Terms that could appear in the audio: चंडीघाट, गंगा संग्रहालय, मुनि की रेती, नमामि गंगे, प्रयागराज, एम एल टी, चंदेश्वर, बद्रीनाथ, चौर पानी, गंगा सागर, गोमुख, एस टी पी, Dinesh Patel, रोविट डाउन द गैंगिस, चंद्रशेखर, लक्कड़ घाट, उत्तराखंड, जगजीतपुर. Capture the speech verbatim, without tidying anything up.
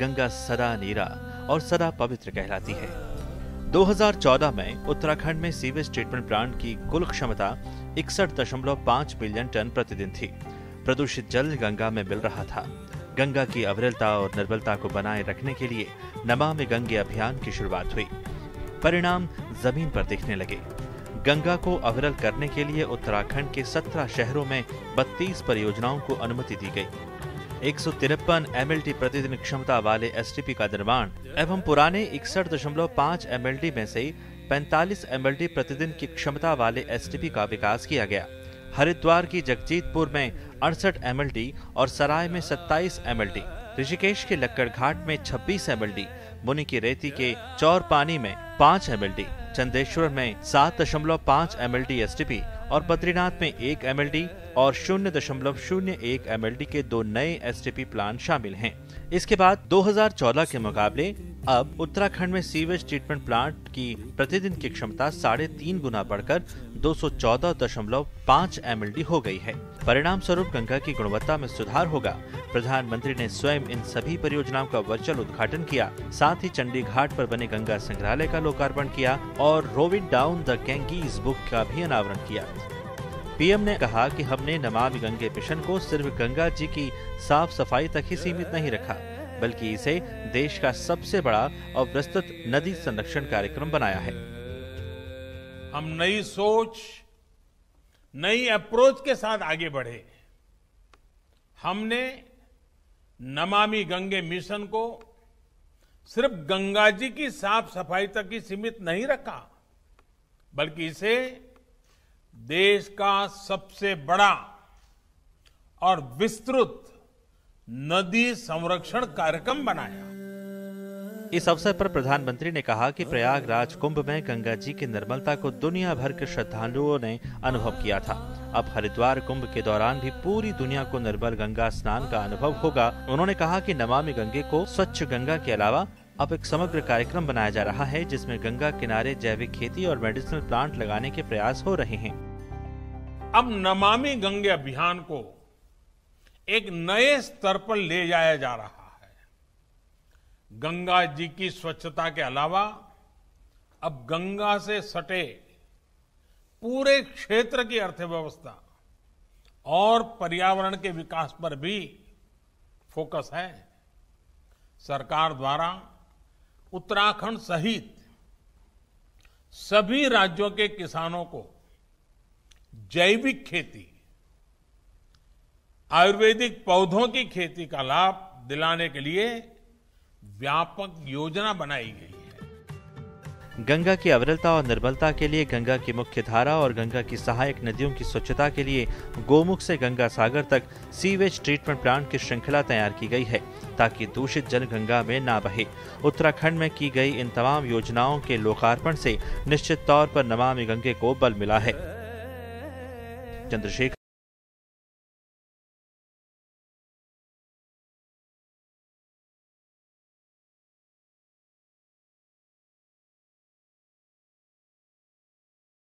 गंगा सदा नीरा और सदा पवित्र कहलाती है। दो हज़ार चौदह में उत्तराखंड में सीवेज ट्रीटमेंट प्लांट की कुल क्षमता इकसठ दशमलव पाँच मिलियन टन प्रतिदिन थी। प्रदूषित जल गंगा में मिल रहा था। गंगा की अविरलता और निर्मलता को बनाए रखने के लिए नमामि गंगे अभियान की शुरुआत हुई। परिणाम जमीन पर दिखने लगे। गंगा को अविरल करने के लिए उत्तराखंड के सत्रह शहरों में बत्तीस परियोजनाओं को अनुमति दी गई। एक सौ तिरपन एम एल टी प्रतिदिन क्षमता वाले एस टी पी का निर्माण एवं पुराने इकसठ दशमलव पाँच एम एल टी में से पैंतालीस एम एल टी प्रतिदिन की क्षमता वाले एस टी पी का विकास किया गया। हरिद्वार की जगजीतपुर में अड़सठ एम एल टी और सराय में सत्ताईस एम एल टी, ऋषिकेश के लक्कड़ घाट में छब्बीस एम एल टी, मुनि की रेती के चौर पानी में पाँच एम एल टी, चंदेश्वर में सात दशमलव पाँच एम एल टी एस टी पी और बद्रीनाथ में एक एम एल टी और शून्य दशमलव शून्य एक एम एल टी के दो नए एस टी पी प्लान शामिल हैं। इसके बाद दो हज़ार चौदह के मुकाबले अब उत्तराखंड में सीवेज ट्रीटमेंट प्लांट की प्रतिदिन की क्षमता साढ़े तीन गुना बढ़कर दो सौ चौदह दशमलव पाँच एम एल टी हो गई है। परिणाम स्वरूप गंगा की गुणवत्ता में सुधार होगा। प्रधानमंत्री ने स्वयं इन सभी परियोजनाओं का वर्चुअल उद्घाटन किया, साथ ही चंडीघाट पर बने गंगा संग्रहालय का लोकार्पण किया और रोविट डाउन द गैंगिस बुक का भी अनावरण किया। पी एम ने कहा कि हमने नमामि गंगे मिशन को सिर्फ गंगा जी की साफ सफाई तक ही सीमित नहीं रखा, बल्कि इसे देश का सबसे बड़ा और विस्तृत नदी संरक्षण कार्यक्रम बनाया है। हम नई सोच, नई अप्रोच के साथ आगे बढ़े। हमने नमामि गंगे मिशन को सिर्फ गंगा जी की साफ सफाई तक ही सीमित नहीं रखा, बल्कि इसे देश का सबसे बड़ा और विस्तृत नदी संरक्षण कार्यक्रम बनाया। इस अवसर पर प्रधानमंत्री ने कहा कि प्रयागराज कुंभ में गंगा जी की निर्मलता को दुनिया भर के श्रद्धालुओं ने अनुभव किया था। अब हरिद्वार कुंभ के दौरान भी पूरी दुनिया को निर्मल गंगा स्नान का अनुभव होगा। उन्होंने कहा कि नमामि गंगे को स्वच्छ गंगा के अलावा अब एक समग्र कार्यक्रम बनाया जा रहा है, जिसमें गंगा किनारे जैविक खेती और मेडिसिनल प्लांट लगाने के प्रयास हो रहे हैं। अब नमामि गंगे अभियान को एक नए स्तर पर ले जाया जा रहा है। गंगा जी की स्वच्छता के अलावा अब गंगा से सटे पूरे क्षेत्र की अर्थव्यवस्था और पर्यावरण के विकास पर भी फोकस है। सरकार द्वारा उत्तराखंड सहित सभी राज्यों के किसानों को जैविक खेती, आयुर्वेदिक पौधों की खेती का लाभ दिलाने के लिए व्यापक योजना बनाई गई है। गंगा की अविरलता और निर्मलता के लिए गंगा की मुख्य धारा और गंगा की सहायक नदियों की स्वच्छता के लिए गोमुख से गंगा सागर तक सीवेज ट्रीटमेंट प्लांट की श्रृंखला तैयार की गई है, ताकि दूषित जल गंगा में ना बहे। उत्तराखंड में की गई इन तमाम योजनाओं के लोकार्पण से निश्चित तौर पर नमामि गंगे को बल मिला है। चंद्रशेखर।